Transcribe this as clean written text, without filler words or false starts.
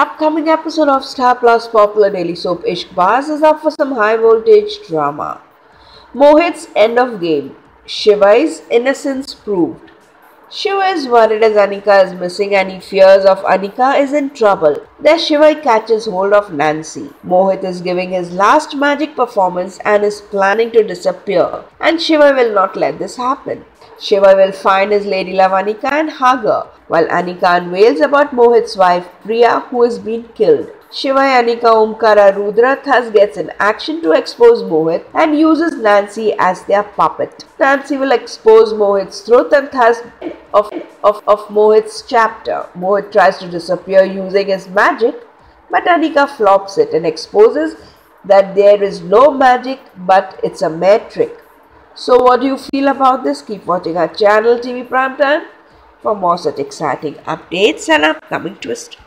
Upcoming episode of Star Plus popular daily soap Ishqbaaz is up for some high voltage drama. Mohit's end of game. Shivaay's innocence proved. Shivaay is worried as Anika is missing and he fears of Anika is in trouble. There Shivaay catches hold of Nancy. Mohit is giving his last magic performance and is planning to disappear. And Shivaay will not let this happen. Shivaay will find his lady love Anika and hug her, while Anika unveils about Mohit's wife Priya who has been killed. Shivaay, Anika, Omkara, Rudra thus gets in action to expose Mohit and uses Nancy as their puppet. Nancy will expose Mohit's truth and thus end of Mohit's chapter. Mohit tries to disappear using his magic, but Anika flops it and exposes that there is no magic but it's a mere trick. So what do you feel about this? Keep watching our channel TV Prime Time for more such exciting updates and upcoming twists.